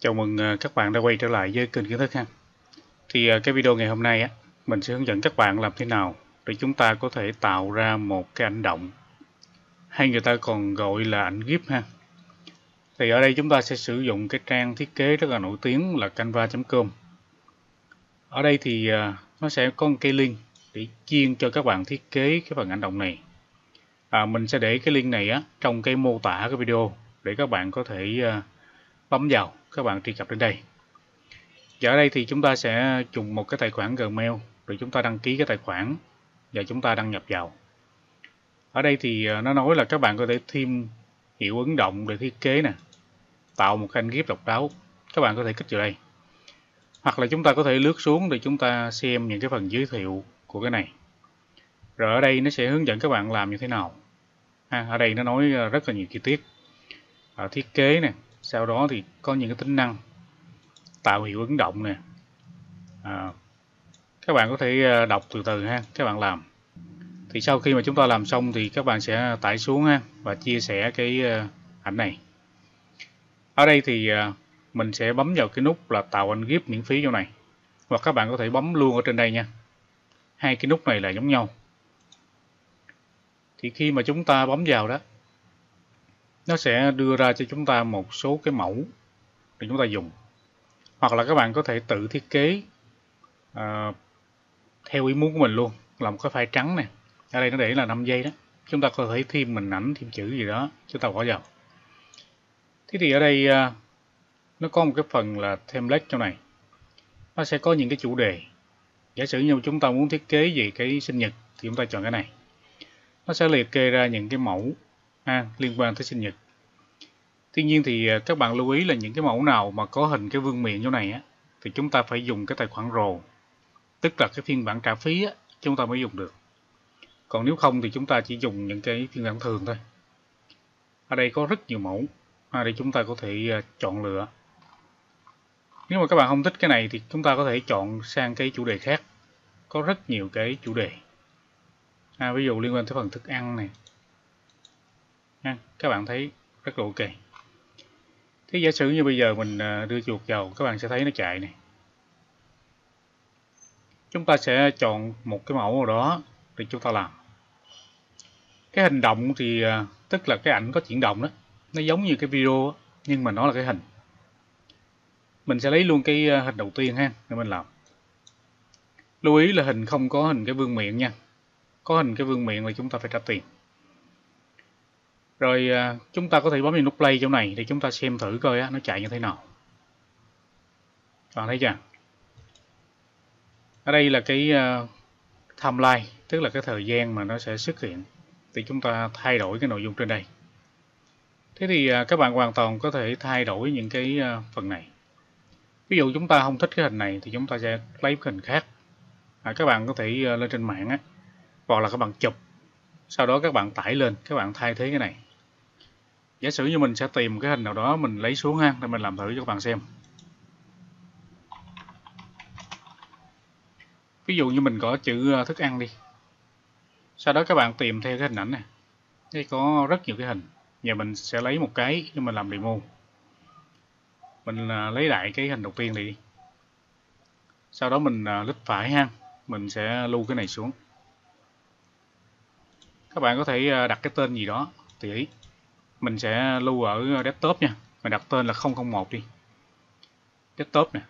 Chào mừng các bạn đã quay trở lại với kênh Kiến Thức ha. Thì cái video ngày hôm nay á, mình sẽ hướng dẫn các bạn làm thế nào để chúng ta có thể tạo ra một cái ảnh động, hay người ta còn gọi là ảnh GIF ha. Thì ở đây chúng ta sẽ sử dụng cái trang thiết kế rất là nổi tiếng là Canva.com. Ở đây thì nó sẽ có một cái link để chuyên cho các bạn thiết kế cái phần ảnh động này. Mình sẽ để cái link này á trong cái mô tả cái video để các bạn có thể bấm vào, các bạn truy cập đến đây. Và ở đây thì chúng ta sẽ dùng một cái tài khoản Gmail rồi chúng ta đăng ký cái tài khoản và chúng ta đăng nhập vào. Ở đây thì nó nói là các bạn có thể thêm hiệu ứng động để thiết kế nè, tạo một cái ảnh GIF độc đáo. Các bạn có thể kích vào đây, hoặc là chúng ta có thể lướt xuống để chúng ta xem những cái phần giới thiệu của cái này. Rồi ở đây nó sẽ hướng dẫn các bạn làm như thế nào ha. Ở đây nó nói rất là nhiều chi tiết, thiết kế nè, sau đó thì có những cái tính năng tạo hiệu ứng động nè. Các bạn có thể đọc từ từ ha, các bạn làm. Thì sau khi mà chúng ta làm xong thì các bạn sẽ tải xuống ha và chia sẻ cái ảnh này. Ở đây thì mình sẽ bấm vào cái nút là tạo ảnh GIF miễn phí chỗ này, hoặc các bạn có thể bấm luôn ở trên đây nha. Hai cái nút này là giống nhau. Thì khi mà chúng ta bấm vào đó, nó sẽ đưa ra cho chúng ta một số cái mẫu để chúng ta dùng. Hoặc là các bạn có thể tự thiết kế theo ý muốn của mình luôn. Làm một cái file trắng này. Ở đây nó để là 5 giây đó. Chúng ta có thể thêm mình ảnh, thêm chữ gì đó. Chúng ta bỏ vào. Thế thì ở đây nó có một cái phần là template trong này. Nó sẽ có những cái chủ đề. Giả sử như chúng ta muốn thiết kế về cái sinh nhật thì chúng ta chọn cái này. Nó sẽ liệt kê ra những cái mẫu liên quan tới sinh nhật. Tuy nhiên thì các bạn lưu ý là những cái mẫu nào mà có hình cái vương miện chỗ này á, thì chúng ta phải dùng cái tài khoản rồ, tức là cái phiên bản trả phí á, chúng ta mới dùng được. Còn nếu không thì chúng ta chỉ dùng những cái phiên bản thường thôi. Ở đây có rất nhiều mẫu để chúng ta có thể chọn lựa. Nếu mà các bạn không thích cái này thì chúng ta có thể chọn sang cái chủ đề khác. Có rất nhiều cái chủ đề, ví dụ liên quan tới phần thức ăn này. Các bạn thấy rất là ok. Thế giả sử như bây giờ mình đưa chuột vào, các bạn sẽ thấy nó chạy này. Chúng ta sẽ chọn một cái mẫu nào đó để chúng ta làm. Cái hình động thì tức là cái ảnh có chuyển động đó. Nó giống như cái video nhưng mà nó là cái hình. Mình sẽ lấy luôn cái hình đầu tiên ha để mình làm. Lưu ý là hình không có hình cái vương miện nha. Có hình cái vương miện là chúng ta phải trả tiền. Rồi chúng ta có thể bấm vào nút play chỗ này để chúng ta xem thử coi nó chạy như thế nào. Các bạn thấy chưa? Ở đây là cái timeline, tức là cái thời gian mà nó sẽ xuất hiện. Thì chúng ta thay đổi cái nội dung trên đây. Thế thì các bạn hoàn toàn có thể thay đổi những cái phần này. Ví dụ chúng ta không thích cái hình này thì chúng ta sẽ lấy cái hình khác. Các bạn có thể lên trên mạng á, hoặc là các bạn chụp. Sau đó các bạn tải lên, các bạn thay thế cái này. Giả sử như mình sẽ tìm cái hình nào đó, mình lấy xuống ha, để mình làm thử cho các bạn xem. Ví dụ như mình có chữ thức ăn đi. Sau đó các bạn tìm theo cái hình ảnh này. Đây có rất nhiều cái hình. Giờ mình sẽ lấy một cái để mình làm demo. Mình lấy lại cái hình đầu tiên đi. Sau đó mình lít phải ha, mình sẽ lưu cái này xuống. Các bạn có thể đặt cái tên gì đó tùy ý. Mình sẽ lưu ở desktop nha. Mình đặt tên là 001 đi. Desktop nè.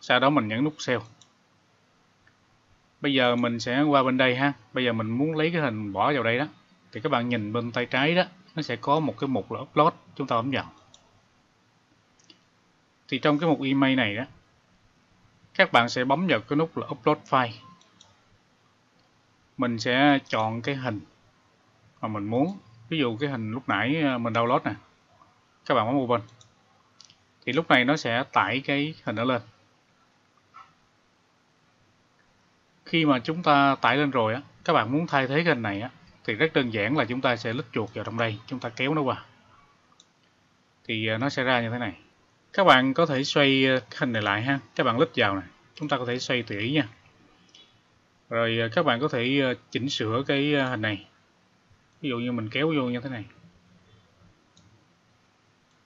Sau đó mình nhấn nút save. Bây giờ mình sẽ qua bên đây ha. Bây giờ mình muốn lấy cái hình bỏ vào đây đó. Thì các bạn nhìn bên tay trái đó, nó sẽ có một cái mục là upload. Chúng ta bấm vào. Thì trong cái mục email này đó, các bạn sẽ bấm vào cái nút là upload file. Mình sẽ chọn cái hình mà mình muốn. Ví dụ cái hình lúc nãy mình download nè. Các bạn bấm open. Thì lúc này nó sẽ tải cái hình đó lên. Khi mà chúng ta tải lên rồi á, các bạn muốn thay thế cái hình này á, thì rất đơn giản là chúng ta sẽ lít chuột vào trong đây. Chúng ta kéo nó qua. Thì nó sẽ ra như thế này. Các bạn có thể xoay cái hình này lại ha. Các bạn lít vào nè. Chúng ta có thể xoay tùy ý nha. Rồi các bạn có thể chỉnh sửa cái hình này. Ví dụ như mình kéo vô như thế này.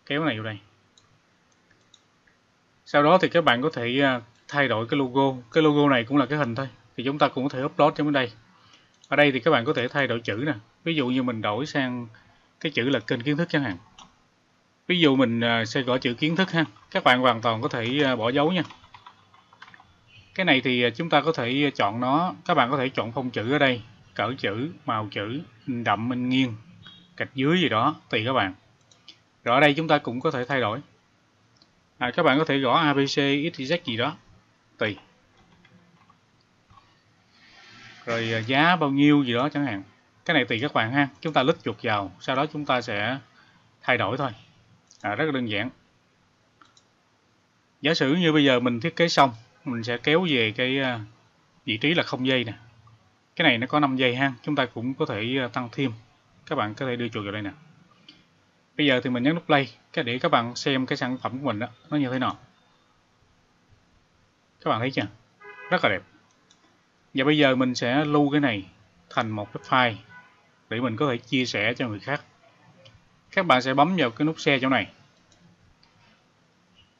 Kéo này vô đây. Sau đó thì các bạn có thể thay đổi cái logo. Cái logo này cũng là cái hình thôi, thì chúng ta cũng có thể upload trong đây. Ở đây thì các bạn có thể thay đổi chữ nè. Ví dụ như mình đổi sang cái chữ là kênh kiến thức chẳng hạn. Ví dụ mình sẽ gõ chữ kiến thức ha. Các bạn hoàn toàn có thể bỏ dấu nha. Cái này thì chúng ta có thể chọn nó. Các bạn có thể chọn phông chữ ở đây, cỡ chữ, màu chữ, in đậm, in nghiêng, gạch dưới gì đó tùy các bạn. Rồi ở đây chúng ta cũng có thể thay đổi. Các bạn có thể gõ ABC, XYZ gì đó tùy. Rồi giá bao nhiêu gì đó chẳng hạn. Cái này tùy các bạn ha. Chúng ta lít chuột vào, sau đó chúng ta sẽ thay đổi thôi. Rất là đơn giản. Giả sử như bây giờ mình thiết kế xong, mình sẽ kéo về cái vị trí là 0 giây nè. Cái này nó có 5 giây ha. Chúng ta cũng có thể tăng thêm. Các bạn có thể đưa chuột vào đây nè. Bây giờ thì mình nhấn nút play để các bạn xem cái sản phẩm của mình đó, nó như thế nào. Các bạn thấy chưa? Rất là đẹp. Và bây giờ mình sẽ lưu cái này thành một cái file để mình có thể chia sẻ cho người khác. Các bạn sẽ bấm vào cái nút share chỗ này.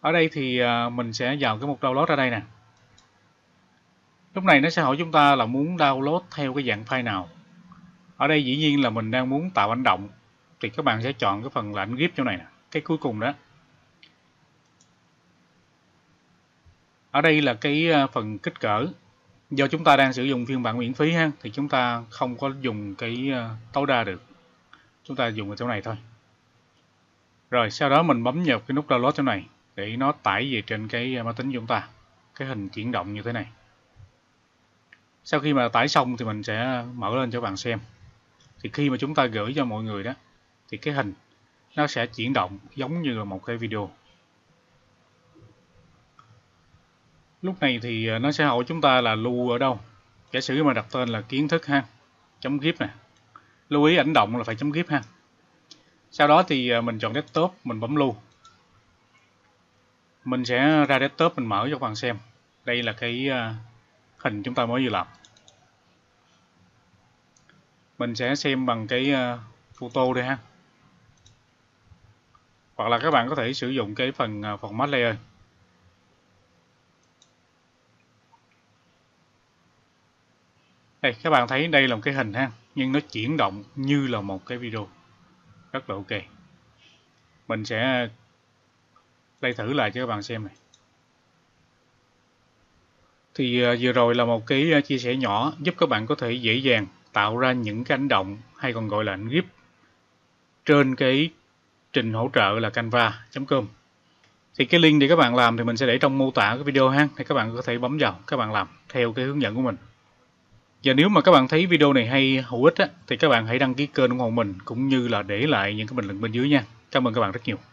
Ở đây thì mình sẽ vào cái mục download ở đây nè. Lúc này nó sẽ hỏi chúng ta là muốn download theo cái dạng file nào. Ở đây dĩ nhiên là mình đang muốn tạo ảnh động, thì các bạn sẽ chọn cái phần là ảnh GIF chỗ này nè, cái cuối cùng đó. Ở đây là cái phần kích cỡ. Do chúng ta đang sử dụng phiên bản miễn phí ha, thì chúng ta không có dùng cái tối đa được. Chúng ta dùng ở chỗ này thôi. Rồi sau đó mình bấm vào cái nút download chỗ này để nó tải về trên cái máy tính của chúng ta. Cái hình chuyển động như thế này. Sau khi mà tải xong thì mình sẽ mở lên cho các bạn xem. Thì khi mà chúng ta gửi cho mọi người đó, thì cái hình nó sẽ chuyển động giống như là một cái video. Lúc này thì nó sẽ hỏi chúng ta là lưu ở đâu. Giả sử mà đặt tên là kiến thức ha, chấm gif nè. Lưu ý ảnh động là phải chấm gif ha. Sau đó thì mình chọn desktop, mình bấm lưu. Mình sẽ ra desktop, mình mở cho các bạn xem. Đây là cái hình chúng ta mới vừa làm. Mình sẽ xem bằng cái photo đây ha. Hoặc là các bạn có thể sử dụng cái phần format layer. Đây, các bạn thấy đây là một cái hình ha, nhưng nó chuyển động như là một cái video. Rất là ok. Mình sẽ play thử lại cho các bạn xem này. Thì vừa rồi là một cái chia sẻ nhỏ giúp các bạn có thể dễ dàng tạo ra những cái ảnh động hay còn gọi là ảnh GIF trên cái trình hỗ trợ là Canva.com. Thì cái link để các bạn làm thì mình sẽ để trong mô tả cái video ha, thì các bạn có thể bấm vào, các bạn làm theo cái hướng dẫn của mình. Và nếu mà các bạn thấy video này hay, hữu ích á, thì các bạn hãy đăng ký kênh ủng hộ mình cũng như là để lại những cái bình luận bên dưới nha. Cảm ơn các bạn rất nhiều.